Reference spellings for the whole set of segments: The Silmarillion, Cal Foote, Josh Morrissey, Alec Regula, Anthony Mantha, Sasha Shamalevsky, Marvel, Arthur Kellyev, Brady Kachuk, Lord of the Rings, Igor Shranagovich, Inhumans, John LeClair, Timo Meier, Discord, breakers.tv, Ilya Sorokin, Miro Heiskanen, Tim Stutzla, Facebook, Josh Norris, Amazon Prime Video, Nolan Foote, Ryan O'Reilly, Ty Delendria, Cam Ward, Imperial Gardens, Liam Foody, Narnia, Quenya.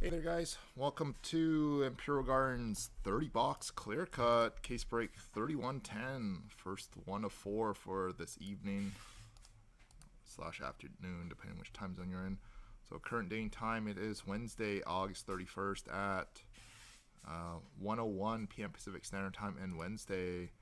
Hey there guys, welcome to Imperial Gardens 30 box clear cut case break 3110, first one of four for this evening / afternoon, depending on which time zone you're in. So current day and time, it is Wednesday, August 31st at 1:01 p.m. Pacific Standard Time, and Wednesday,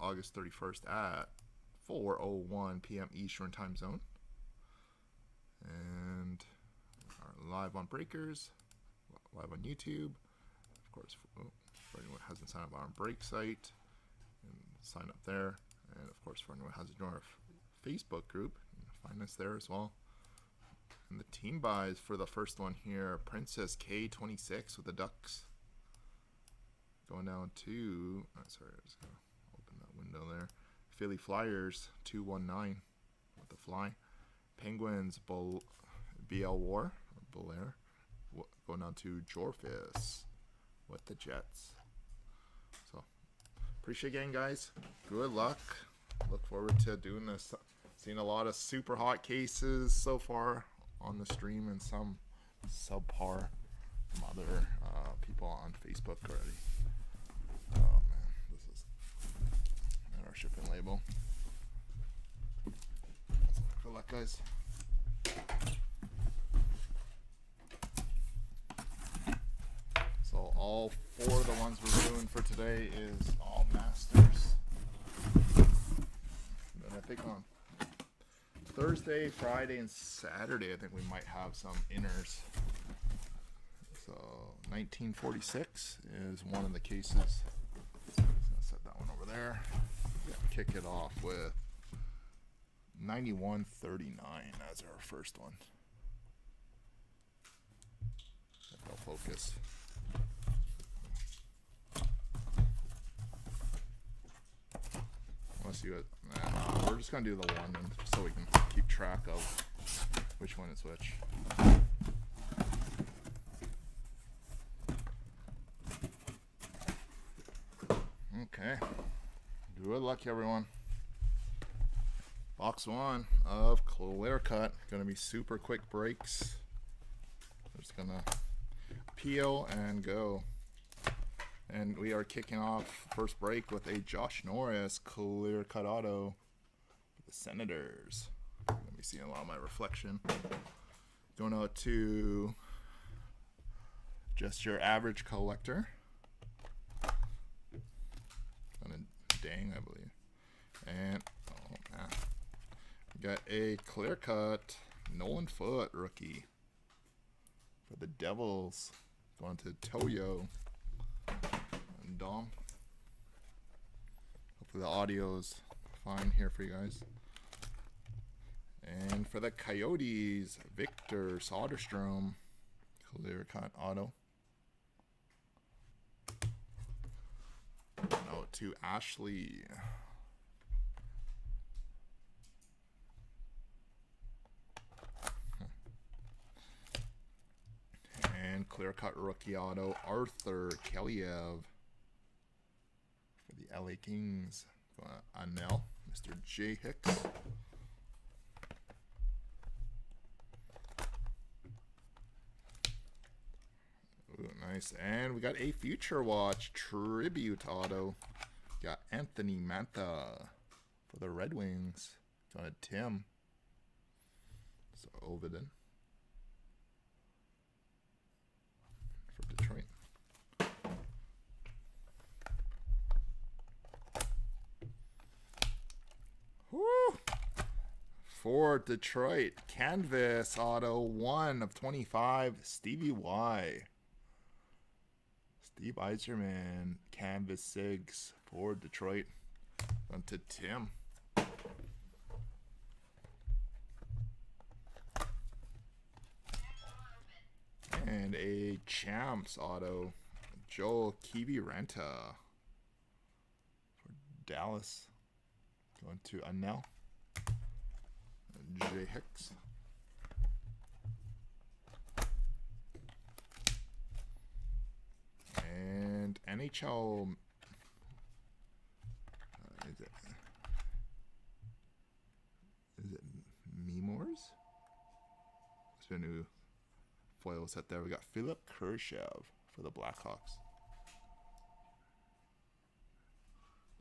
August 31st at 4:01 p.m. Eastern Time Zone. And live on Breakers, live on YouTube, of course, for anyone who hasn't signed up on our Break site, and sign up there, and of course for anyone who hasn't joined our Facebook group, you can find us there as well. And the team buys for the first one here, Princess K26 with the Ducks, going down to, oh, sorry, I was going to open that window there, Philly Flyers 219 with the Fly, Penguins BL War, Belair, going on to Jorfis with the Jets. So appreciate again guys, good luck, look forward to doing this. Seen a lot of super hot cases so far on the stream and some subpar from other people on Facebook already. Oh man, this is our shipping label. So, good luck guys. So all four of the ones we're doing for today is all Masters. And I think on Thursday, Friday, and Saturday, I think we might have some inners. So 1946 is one of the cases. So I'm gonna set that one over there. Kick it off with 9139 as our first one. If they'll focus. Unless you, we're just gonna do the one so we can keep track of which one is which. Okay, good luck everyone. Box one of ClearCut, gonna be super quick breaks. We're just gonna peel and go. And we are kicking off first break with a Josh Norris clear cut auto for the Senators. Let me see a lot of my reflection. Going out to just your average collector. And a Dang, I believe. And oh man. We got a clear cut Nolan Foote rookie for the Devils. Going to Toyo. Dom. Hopefully the audio's fine here for you guys. And for the Coyotes, Victor Soderstrom, ClearCut auto. Out to Ashley. And ClearCut rookie auto, Arthur Kellyev. The LA Kings, Anel, Mr. J. Hicks. Ooh, nice. And we got a Future Watch tribute auto. We got Anthony Mantha for the Red Wings. Got a Tim. So Oviden for Detroit. Woo. For Detroit, Canvas auto 1/25, Stevie Y. Steve Yzerman, Canvas Sigs for Detroit. On to Tim. And a Champs auto, Joel Kibiranta for Dallas. Going to Anel, J. Hicks. And NHL, is it Memors? It's a new foil set there. We got Philip Kershev for the Blackhawks.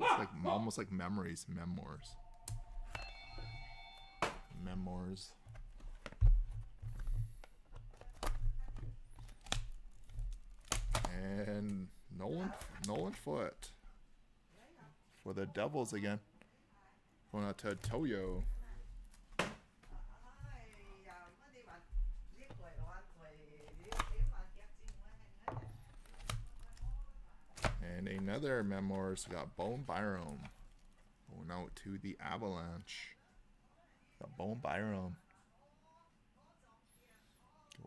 It's like almost like memories, memoirs. And Nolan Foote for the Devils again. Going out to Toyo. And another memoirs. We got Bowen Byram going out to the Avalanche. Got Bowen Byram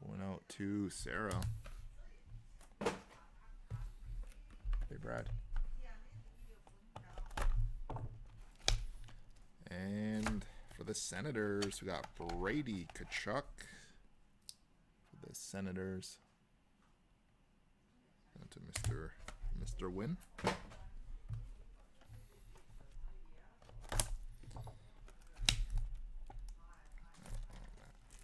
going out to Sarah. Hey, Brad. And for the Senators, we got Brady Kachuk for the Senators. Going to Mr. Wynn.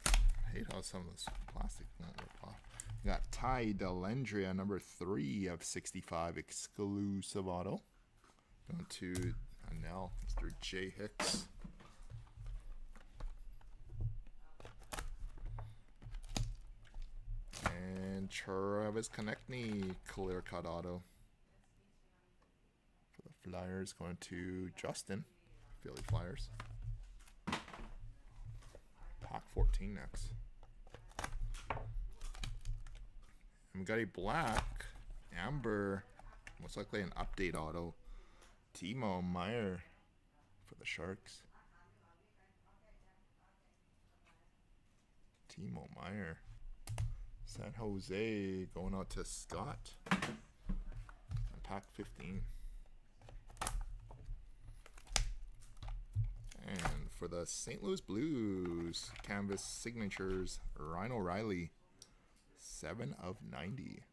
I hate how some of this plastic won't rip off. We got Ty Delendria, number 3/65 exclusive auto. Going to Anel, Mr. J. Hicks. And Travis Konechny, ClearCut auto. Flyers going to Justin, Philly Flyers. Pack 14 next. And we got a black, amber, most likely an update auto. Timo Meier for the Sharks. Timo Meier. San Jose going out to Scott. And pack 15. And for the St. Louis Blues, canvas signatures, Ryan O'Reilly, 7/90.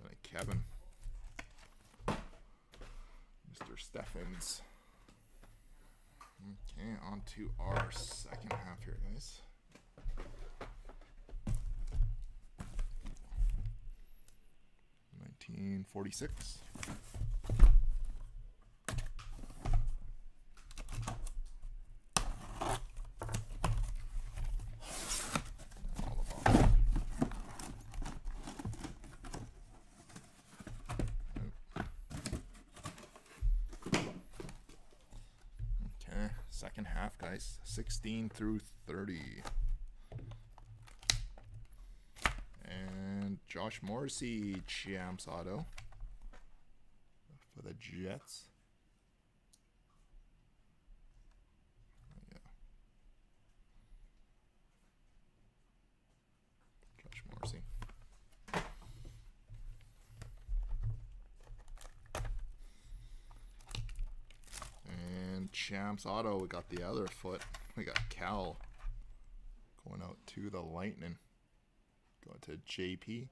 Got Kevin, Mr. Steffens. Okay, on to our second half here, guys. '46. Second half, guys, 16 through 30. And Josh Morrissey, Champs auto for the Jets. Yeah. Josh Morrissey. Champs auto, we got the other Foote. We got Cal going out to the Lightning. Going to JP.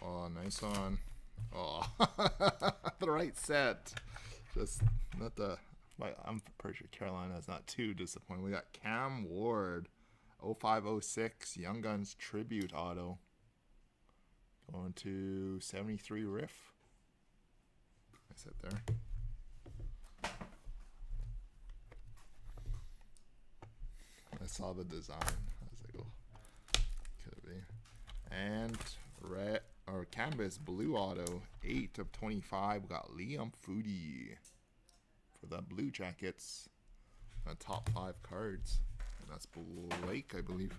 Oh, nice on. Oh, the right set. Just not the. I'm pretty sure Carolina's not too disappointed. We got Cam Ward. 0506 Young Guns Tribute Auto. Going to 73 Riff. I said there. I saw the design. I was like, oh, could be. And red or canvas blue auto 8/25. We got Liam Foody for the Blue Jackets. The top 5 cards. That's Blake, I believe.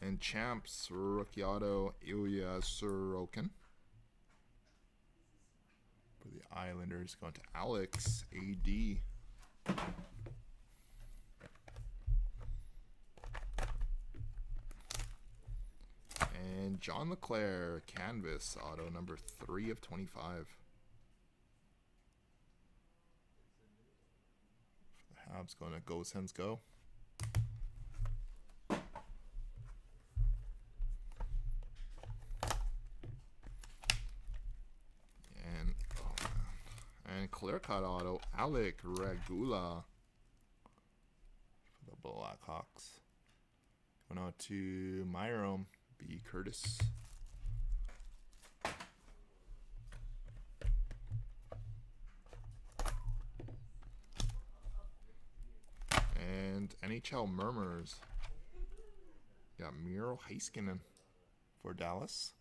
And Champs rookie auto Ilya Sorokin for the Islanders. Going to Alex AD. And John LeClair canvas auto number 3/25. Habs going to Go Sens Go. ClearCut auto, Alec Regula for the Blackhawks. Going out to Miro B. Curtis. And NHL Murmurs. Got Miro Heiskanen for Dallas.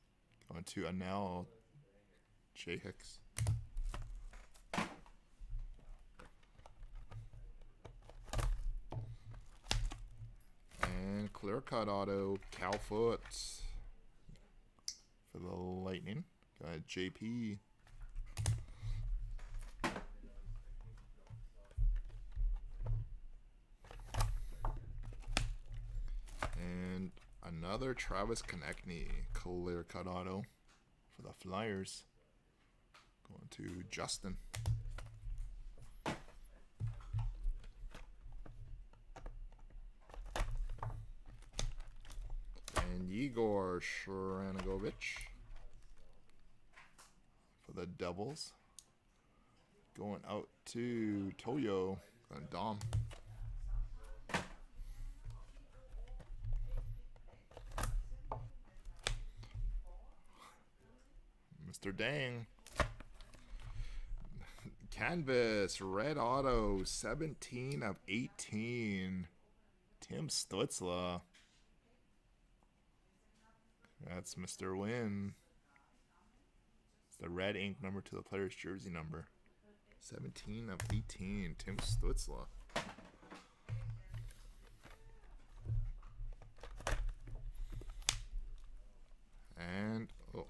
Going to Anel J. Hicks. And ClearCut auto, Cal Foote for the Lightning. Got JP. And another Travis Konechny ClearCut auto for the Flyers. Going to Justin. And Igor Shranagovich for the Devils. Going out to Toyo and Dom. Mr. Dang. Canvas, red auto, 17 of 18. Tim Stutzla. That's Mr. Wynn. It's the red ink number to the player's jersey number. 17 of 18, Tim Stutzla. And, oh.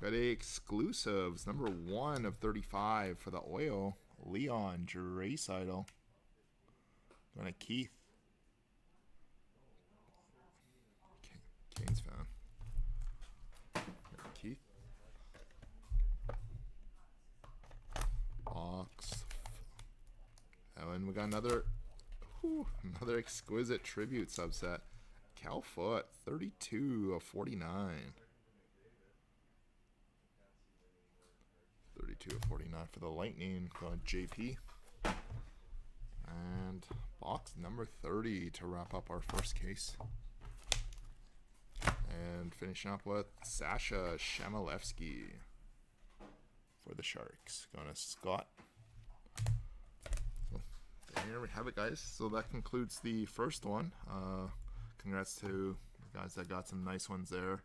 Got exclusives, number 1 of 35 for the Oil, Leon Draisaitl. Going to Keith. Kane's fan. Keith. Box. Oh, and we got another, whew, another exquisite tribute subset. Cal Foote, 32 of 49. 32 of 49 for the Lightning, JP. And box number 30 to wrap up our first case. And finishing up with Sasha Shamalevsky for the Sharks. Going to Scott. So there we have it, guys. So that concludes the first one. Congrats to the guys that got some nice ones there.